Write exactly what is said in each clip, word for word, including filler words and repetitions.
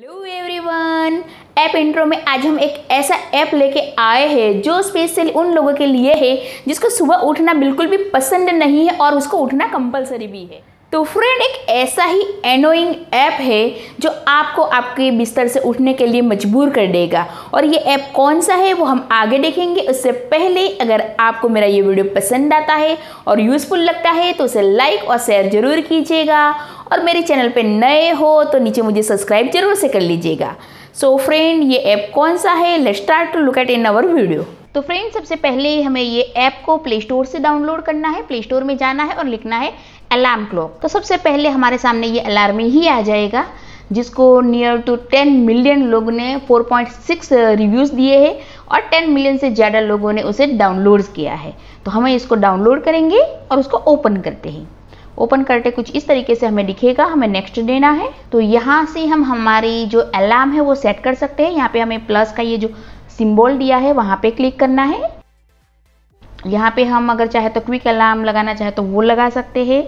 Hello everyone, app intro में आज हम एक ऐसा ऐप लेके आए हैं जो स्पेशली उन लोगों के लिए है जिसको सुबह उठना बिल्कुल भी पसंद नहीं है और उसको उठना कंपलसरी भी है। तो फ्रेंड, एक ऐसा ही एनोइंग ऐप है जो आपको आपके बिस्तर से उठने के लिए मजबूर कर देगा। और ये ऐप कौन सा है वो हम आगे देखेंगे। उससे पहले अगर आपको मेरा ये वीडियो पसंद आता है और यूज़फुल लगता है तो उसे लाइक और शेयर ज़रूर कीजिएगा। और मेरे चैनल पे नए हो तो नीचे मुझे सब्सक्राइब जरूर से कर लीजिएगा। सो फ्रेंड, ये ऐप कौन सा है, let's start to look at in our video. तो फ्रेंड, सबसे पहले हमें ये ऐप को प्ले स्टोर से डाउनलोड करना है। प्ले स्टोर में जाना है और लिखना है अलार्म क्लॉक। तो सबसे पहले हमारे सामने ये अलार्म ही आ जाएगा जिसको नियर टू टेन मिलियन लोगों ने फोर पॉइंट सिक्स रिव्यूज़ दिए हैं और टेन मिलियन से ज़्यादा लोगों ने उसे डाउनलोड किया है। तो हमें इसको डाउनलोड करेंगे और उसको ओपन करते हैं। ओपन करते कुछ इस तरीके से हमें दिखेगा। हमें नेक्स्ट देना है। तो यहाँ से हम हमारी जो अलार्म है वो सेट कर सकते हैं। यहाँ पे हमें प्लस का ये जो सिंबल दिया है वहाँ पे क्लिक करना है। यहाँ पे हम अगर चाहे तो क्विक अलार्म लगाना चाहे तो वो लगा सकते हैं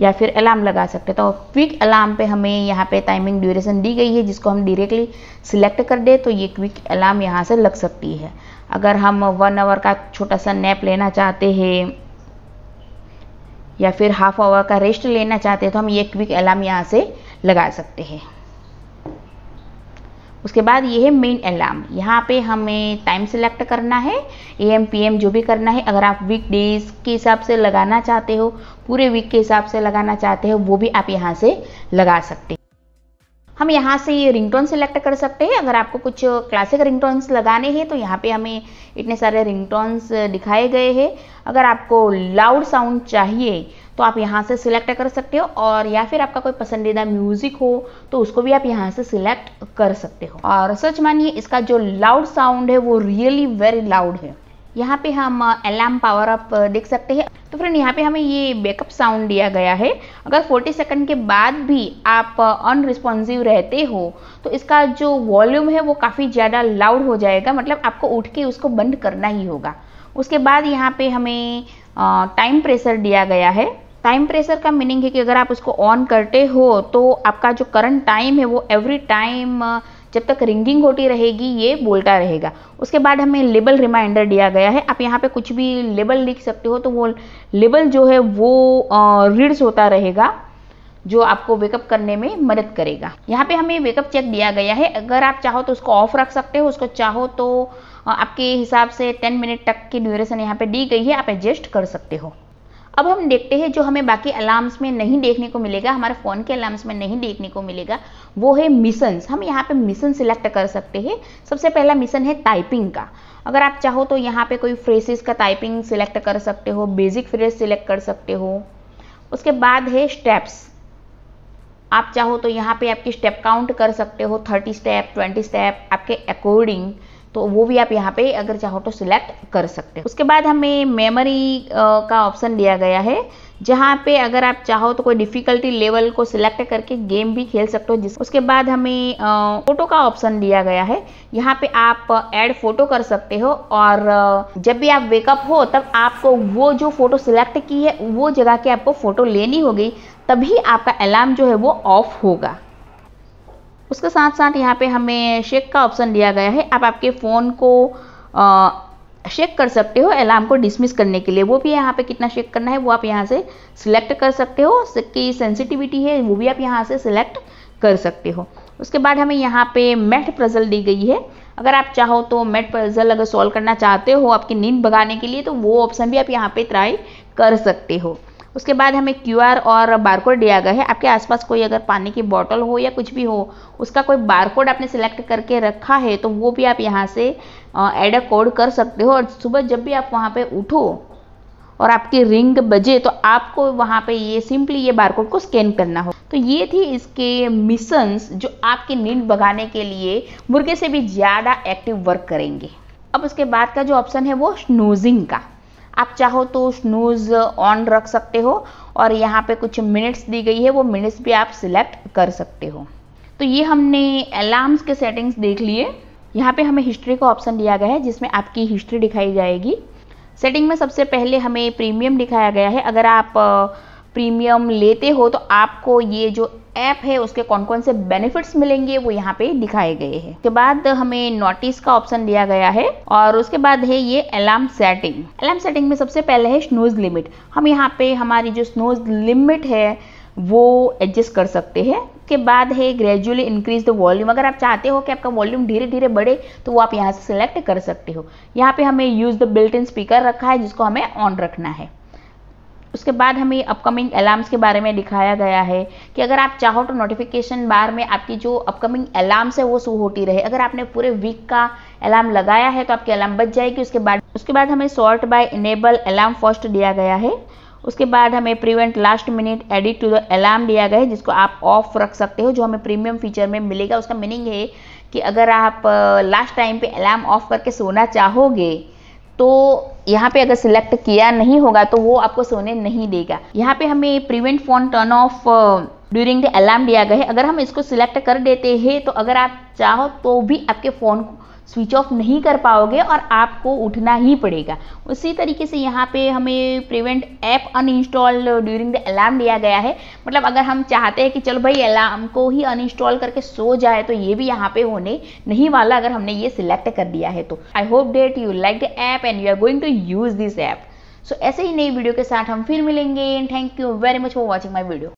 या फिर अलार्म लगा सकते हैं। तो क्विक अलार्म पे हमें यहाँ पे टाइमिंग ड्यूरेशन दी गई है जिसको हम डायरेक्टली सिलेक्ट कर दे तो ये क्विक अलार्म यहाँ से लग सकती है। अगर हम वन आवर का छोटा सा नैप लेना चाहते हैं या फिर हाफ आवर का रेस्ट लेना चाहते हैं तो हम ये क्विक अलार्म यहाँ से लगा सकते हैं। उसके बाद ये है मेन अलार्म। यहाँ पे हमें टाइम सिलेक्ट करना है, एम पी एम जो भी करना है। अगर आप वीक डेज के हिसाब से लगाना चाहते हो, पूरे वीक के हिसाब से लगाना चाहते हो वो भी आप यहाँ से लगा सकते हैं। हम यहाँ से ये रिंगटोन सिलेक्ट कर सकते हैं। अगर आपको कुछ क्लासिक रिंगटोन्स लगाने हैं तो यहाँ पे हमें इतने सारे रिंगटोन्स दिखाए गए हैं। अगर आपको लाउड साउंड चाहिए तो आप यहाँ से सिलेक्ट कर सकते हो और या फिर आपका कोई पसंदीदा म्यूज़िक हो तो उसको भी आप यहाँ से सिलेक्ट कर सकते हो। और सच मानिए, इसका जो लाउड साउंड है वो रियली वेरी लाउड है। यहाँ पे हम अलार्म पावर अप देख सकते हैं। तो फ्रेंड, यहाँ पे हमें ये बैकअप साउंड दिया गया है। अगर फोर्टी सेकंड के बाद भी आप अनरिस्पॉन्सिव रहते हो तो इसका जो वॉल्यूम है वो काफ़ी ज़्यादा लाउड हो जाएगा, मतलब आपको उठ के उसको बंद करना ही होगा। उसके बाद यहाँ पे हमें टाइम प्रेशर दिया गया है। टाइम प्रेशर का मीनिंग है कि अगर आप उसको ऑन करते हो तो आपका जो करंट टाइम है वो एवरी टाइम जब तक रिंगिंग होती रहेगी ये बोलता रहेगा। उसके बाद हमें लेबल रिमाइंडर दिया गया है। आप यहाँ पे कुछ भी लेबल लिख सकते हो तो वो लेबल जो है वो रीड्स होता रहेगा जो आपको वेकअप करने में मदद करेगा। यहाँ पे हमें वेकअप चेक दिया गया है। अगर आप चाहो तो उसको ऑफ रख सकते हो, उसको चाहो तो आपके हिसाब से टेन मिनट तक की ड्यूरेशन यहाँ पे दी गई है, आप एडजस्ट कर सकते हो। अब हम देखते हैं जो हमें बाकी अलार्म्स में नहीं देखने को मिलेगा, हमारे फ़ोन के अलार्म्स में नहीं देखने को मिलेगा, वो है मिशंस। हम यहाँ पे मिशन सिलेक्ट कर सकते हैं। सबसे पहला मिशन है टाइपिंग का। अगर आप चाहो तो यहाँ पे कोई फ्रेसेस का टाइपिंग सिलेक्ट कर सकते हो, बेसिक फ्रेज सिलेक्ट कर सकते हो। उसके बाद है स्टेप्स। आप चाहो तो यहाँ पे आपकी स्टेप काउंट कर सकते हो, थर्टी स्टेप, ट्वेंटी स्टेप, आपके अकॉर्डिंग, तो वो भी आप यहाँ पे अगर चाहो तो सिलेक्ट कर सकते हो। उसके बाद हमें मेमोरी का ऑप्शन दिया गया है जहाँ पे अगर आप चाहो तो कोई डिफ़िकल्टी लेवल को सिलेक्ट करके गेम भी खेल सकते हो जिस उसके बाद हमें फ़ोटो का ऑप्शन दिया गया है। यहाँ पे आप ऐड फ़ोटो कर सकते हो और जब भी आप वेकअप हो तब आपको वो जो फ़ोटो सिलेक्ट की है वो जगह की आपको फ़ोटो लेनी होगी, तभी आपका अलार्म जो है वो ऑफ होगा। उसके साथ साथ यहाँ पे हमें शेक का ऑप्शन दिया गया है। आप आपके फ़ोन को शेक कर सकते हो अलार्म को डिसमिस करने के लिए, वो भी यहाँ पे कितना शेक करना है वो आप यहाँ से सिलेक्ट कर सकते हो। इसकी सेंसिटिविटी है वो भी आप यहाँ से सिलेक्ट कर सकते हो। उसके बाद हमें यहाँ पे मैथ पजल दी गई है। अगर आप चाहो तो मैथ पजल अगर सॉल्व करना चाहते हो आपकी नींद भगाने के लिए तो वो ऑप्शन भी आप यहाँ पर ट्राई कर सकते हो। उसके बाद हमें क्यूआर और बारकोड दिया गया है। आपके आसपास कोई अगर पानी की बोतल हो या कुछ भी हो उसका कोई बारकोड आपने सेलेक्ट करके रखा है तो वो भी आप यहाँ से ऐड अ कोड कर सकते हो और सुबह जब भी आप वहाँ पे उठो और आपकी रिंग बजे तो आपको वहाँ पे ये सिंपली ये बारकोड को स्कैन करना हो। तो ये थी इसके मिशंस जो आपकी नींद भगाने के लिए मुर्गे से भी ज़्यादा एक्टिव वर्क करेंगे। अब उसके बाद का जो ऑप्शन है वो स्नूजिंग का। आप चाहो तो स्नूज ऑन रख सकते हो और यहाँ पे कुछ मिनट्स दी गई है, वो मिनट्स भी आप सिलेक्ट कर सकते हो। तो ये हमने अलार्म्स के सेटिंग्स देख लिए। यहाँ पे हमें हिस्ट्री का ऑप्शन दिया गया है जिसमें आपकी हिस्ट्री दिखाई जाएगी। सेटिंग में सबसे पहले हमें प्रीमियम दिखाया गया है। अगर आप प्रीमियम लेते हो तो आपको ये जो ऐप है उसके कौन कौन से बेनिफिट्स मिलेंगे वो यहाँ पे दिखाए गए हैं। उसके बाद हमें नोटिस का ऑप्शन दिया गया है और उसके बाद है ये अलार्म सेटिंग। अलार्म सेटिंग में सबसे पहले है स्नूज लिमिट। हम यहाँ पे हमारी जो स्नूज लिमिट है वो एडजस्ट कर सकते हैं। उसके बाद है ग्रेजुअली इंक्रीज द वॉल्यूम। अगर आप चाहते हो कि आपका वॉल्यूम धीरे धीरे बढ़े तो वो आप यहाँ से सिलेक्ट कर सकते हो। यहाँ पे हमें use the built in speaker रखा है जिसको हमें ऑन रखना है। उसके बाद हमें अपकमिंग अलार्म्स के बारे में दिखाया गया है कि अगर आप चाहो तो नोटिफिकेशन बार में आपकी जो अपकमिंग अलार्म्स है वो शो होती रहे। अगर आपने पूरे वीक का अलार्म लगाया है तो आपकी अलार्म बच जाएगी। उसके बाद उसके बाद हमें sort by enable alarm first दिया गया है। उसके बाद हमें prevent last minute edit to the alarm दिया गया है जिसको आप ऑफ रख सकते हो, जो हमें प्रीमियम फीचर में मिलेगा। उसका मीनिंग है कि अगर आप लास्ट टाइम पे अलार्म ऑफ करके सोना चाहोगे तो यहाँ पे अगर सिलेक्ट किया नहीं होगा तो वो आपको सोने नहीं देगा। यहाँ पे हमें prevent phone turn off during the alarm दिया गया है। अगर हम इसको सिलेक्ट कर देते हैं तो अगर आप चाहो तो भी आपके फ़ोन स्विच ऑफ नहीं कर पाओगे और आपको उठना ही पड़ेगा। उसी तरीके से यहाँ पे हमें prevent app uninstall during the alarm दिया गया है। मतलब अगर हम चाहते हैं कि चलो भाई अलार्म को ही अनइंस्टॉल करके सो जाए तो ये भी यहाँ पे होने नहीं वाला अगर हमने ये सिलेक्ट कर दिया है तो। I hope that you like the app and you are going to use this app. So ऐसे ही नई वीडियो के साथ हम फिर मिलेंगे and thank you very much for watching my video.